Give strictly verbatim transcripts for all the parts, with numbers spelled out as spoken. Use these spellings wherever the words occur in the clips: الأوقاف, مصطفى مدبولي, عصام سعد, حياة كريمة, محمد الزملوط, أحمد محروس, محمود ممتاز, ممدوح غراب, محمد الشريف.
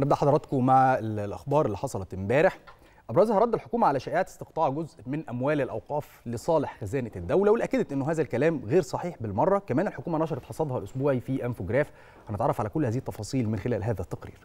نبدأ حضراتكم مع الأخبار اللي حصلت امبارح، أبرزها رد الحكومة على شائعات استقطاع جزء من أموال الأوقاف لصالح خزانة الدولة، واللي أكدت إنه هذا الكلام غير صحيح بالمرة. كمان الحكومة نشرت حصادها الأسبوعي في أنفوجراف. هنتعرف على كل هذه التفاصيل من خلال هذا التقرير.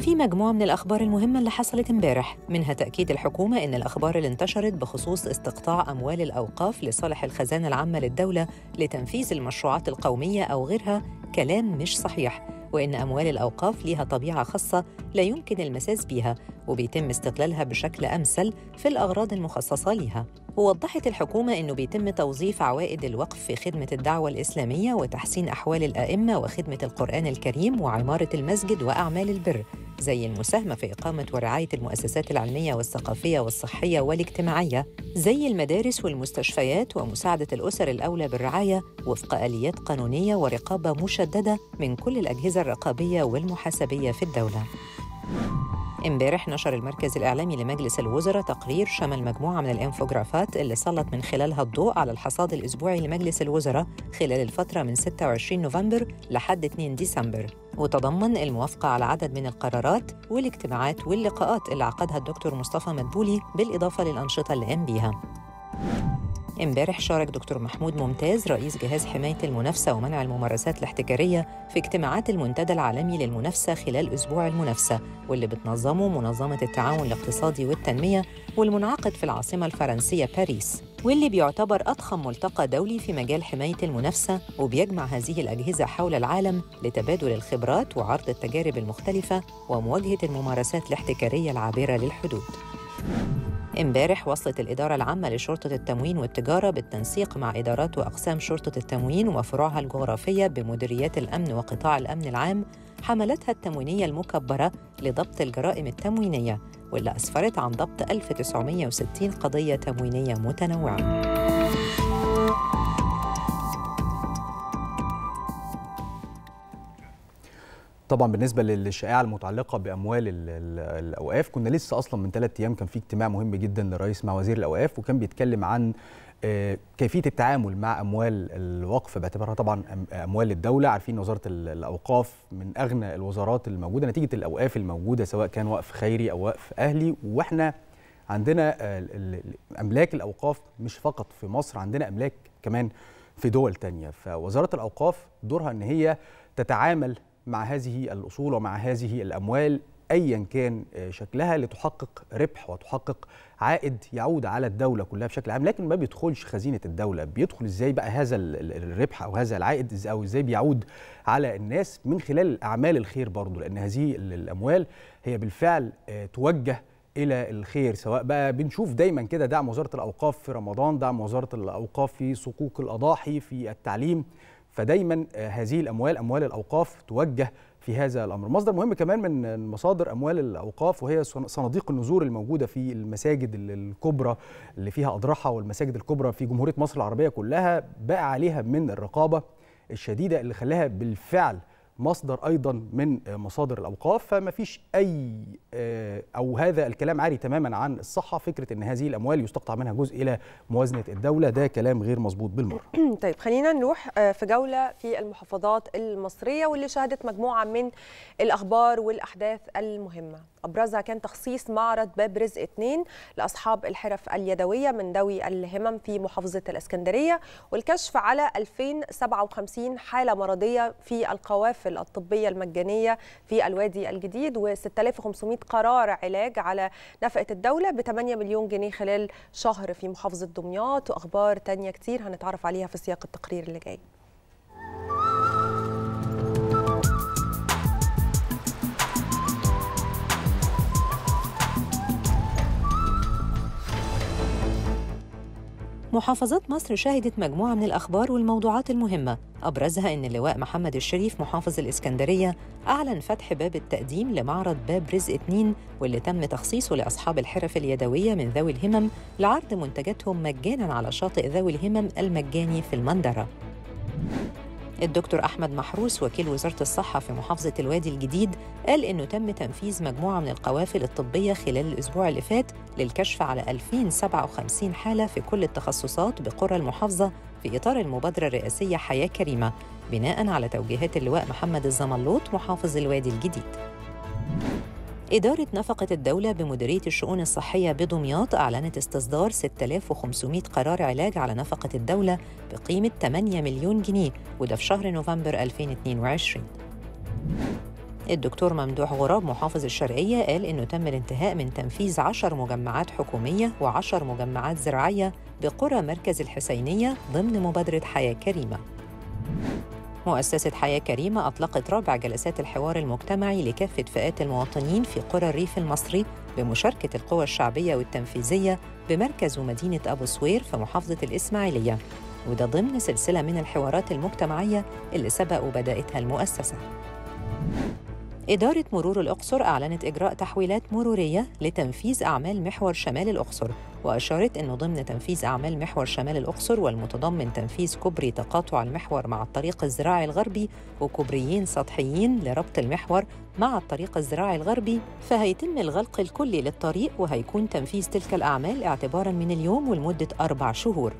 في مجموعة من الأخبار المهمة اللي حصلت امبارح، منها تأكيد الحكومة إن الأخبار اللي انتشرت بخصوص استقطاع أموال الأوقاف لصالح الخزانة العامة للدولة لتنفيذ المشروعات القومية أو غيرها كلام مش صحيح، وإن أموال الأوقاف ليها طبيعة خاصة لا يمكن المساس بيها وبيتم استغلالها بشكل أمثل في الأغراض المخصصة ليها. ووضحت الحكومة إنه بيتم توظيف عوائد الوقف في خدمة الدعوة الإسلامية وتحسين أحوال الأئمة وخدمة القرآن الكريم وعمارة المسجد وأعمال البر، زي المساهمة في إقامة ورعاية المؤسسات العلمية والثقافية والصحية والاجتماعية، زي المدارس والمستشفيات، ومساعدة الأسر الأولى بالرعاية وفق آليات قانونية ورقابة مشددة من كل الأجهزة الرقابية والمحاسبية في الدولة. امبارح نشر المركز الإعلامي لمجلس الوزراء تقرير شمل مجموعة من الانفوجرافات اللي سلط من خلالها الضوء على الحصاد الأسبوعي لمجلس الوزراء خلال الفترة من ستة وعشرين نوفمبر لحد اتنين ديسمبر، وتضمن الموافقة على عدد من القرارات والاجتماعات واللقاءات اللي عقدها الدكتور مصطفى مدبولي بالإضافة للأنشطة اللي قام بيها. امبارح شارك دكتور محمود ممتاز رئيس جهاز حماية المنافسة ومنع الممارسات الاحتكارية في اجتماعات المنتدى العالمي للمنافسة خلال أسبوع المنافسة، واللي بتنظمه منظمة التعاون الاقتصادي والتنمية والمنعقد في العاصمة الفرنسية باريس، واللي بيعتبر أضخم ملتقى دولي في مجال حماية المنافسة، وبيجمع هذه الأجهزة حول العالم لتبادل الخبرات وعرض التجارب المختلفة ومواجهة الممارسات الاحتكارية العابرة للحدود. امبارح وصلت الإدارة العامة لشرطة التموين والتجارة بالتنسيق مع إدارات وأقسام شرطة التموين وفروعها الجغرافية بمديريات الأمن وقطاع الأمن العام حملتها التموينية المكبرة لضبط الجرائم التموينية، واللي أسفرت عن ضبط ألف وتسعمية وستين قضية تموينية متنوعة. طبعا بالنسبه للشائعه المتعلقه باموال الاوقاف، كنا لسه اصلا من ثلاث ايام كان في اجتماع مهم جدا للرئيس مع وزير الاوقاف، وكان بيتكلم عن كيفيه التعامل مع اموال الوقف باعتبارها طبعا اموال الدوله. عارفين وزاره الاوقاف من اغنى الوزارات الموجوده نتيجه الاوقاف الموجوده، سواء كان وقف خيري او وقف اهلي. واحنا عندنا املاك الاوقاف مش فقط في مصر، عندنا املاك كمان في دول تانية. فوزاره الاوقاف دورها ان هي تتعامل مع هذه الأصول ومع هذه الأموال أيا كان شكلها لتحقق ربح وتحقق عائد يعود على الدولة كلها بشكل عام، لكن ما بيدخلش خزينة الدولة. بيدخل إزاي بقى هذا الربح أو هذا العائد، أو إزاي بيعود على الناس من خلال أعمال الخير برضو، لأن هذه الأموال هي بالفعل توجه إلى الخير. سواء بقى بنشوف دايما كده دعم وزارة الأوقاف في رمضان، دعم وزارة الأوقاف في صكوك الأضاحي، في التعليم، فدايما هذه الأموال أموال الأوقاف توجه في هذا الأمر. مصدر مهم كمان من مصادر أموال الأوقاف وهي صناديق النذور الموجودة في المساجد الكبرى اللي فيها أضرحة، والمساجد الكبرى في جمهورية مصر العربية كلها بقى عليها من الرقابة الشديدة اللي خلاها بالفعل مصدر أيضا من مصادر الأوقاف. فما فيش أي أو هذا الكلام عاري تماما عن الصحة، فكرة أن هذه الأموال يستقطع منها جزء إلى موازنة الدولة ده كلام غير مظبوط بالمرة. طيب خلينا نروح في جولة في المحافظات المصرية واللي شهدت مجموعة من الأخبار والأحداث المهمة، أبرزها كان تخصيص معرض باب رزق اتنين لأصحاب الحرف اليدوية من ذوي الهمم في محافظة الإسكندرية، والكشف على ألفين وسبعة وخمسين حالة مرضية في القوافل الطبية المجانية في الوادي الجديد، وستة آلاف وخمسمية قرار علاج على نفقة الدولة ب تمنية مليون جنيه خلال شهر في محافظة دمياط، وأخبار تانية كتير هنتعرف عليها في سياق التقرير اللي جاي. محافظات مصر شهدت مجموعة من الأخبار والموضوعات المهمة، أبرزها إن اللواء محمد الشريف محافظ الإسكندرية أعلن فتح باب التقديم لمعرض باب رزق اتنين، واللي تم تخصيصه لأصحاب الحرف اليدوية من ذوي الهمم لعرض منتجاتهم مجاناً على شاطئ ذوي الهمم المجاني في المندرة. الدكتور أحمد محروس وكيل وزارة الصحة في محافظة الوادي الجديد قال إنه تم تنفيذ مجموعة من القوافل الطبية خلال الأسبوع اللي فات للكشف على ألفين وسبعة وخمسين حالة في كل التخصصات بقرى المحافظة في إطار المبادرة الرئاسية حياة كريمة بناء على توجيهات اللواء محمد الزملوط محافظ الوادي الجديد. إدارة نفقة الدولة بمديرية الشؤون الصحية بدمياط أعلنت استصدار ستة آلاف وخمسمائة قرار علاج على نفقة الدولة بقيمة ثمانية مليون جنيه وده في شهر نوفمبر ألفين واثنين وعشرين. الدكتور ممدوح غراب محافظ الشرقية قال إنه تم الانتهاء من تنفيذ عشر مجمعات حكومية وعشر مجمعات زراعية بقرى مركز الحسينية ضمن مبادرة حياة كريمة. مؤسسة حياة كريمة أطلقت رابع جلسات الحوار المجتمعي لكافة فئات المواطنين في قرى الريف المصري بمشاركة القوى الشعبية والتنفيذية بمركز ومدينة أبو سوير في محافظة الإسماعيلية وده ضمن سلسلة من الحوارات المجتمعية اللي سبق وبدأتها المؤسسة. إدارة مرور الأقصر أعلنت إجراء تحويلات مرورية لتنفيذ أعمال محور شمال الأقصر وأشارت أنه ضمن تنفيذ أعمال محور شمال الأقصر والمتضمن تنفيذ كوبري تقاطع المحور مع الطريق الزراعي الغربي وكوبريين سطحيين لربط المحور مع الطريق الزراعي الغربي فهيتم الغلق الكلي للطريق وهيكون تنفيذ تلك الأعمال اعتباراً من اليوم ولمدة أربع شهور.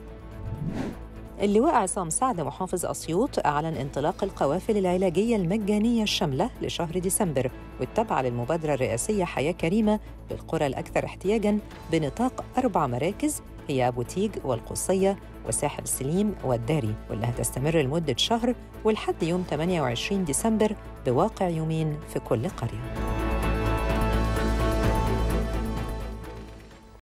اللواء عصام سعد محافظ أسيوط أعلن انطلاق القوافل العلاجية المجانية الشاملة لشهر ديسمبر والتابعة للمبادرة الرئاسية حياة كريمة بالقرى الأكثر احتياجاً بنطاق أربع مراكز هي أبو تيج والقصية وساحل سليم والداري واللي هتستمر لمدة شهر ولحد يوم ثمانية وعشرين ديسمبر بواقع يومين في كل قرية.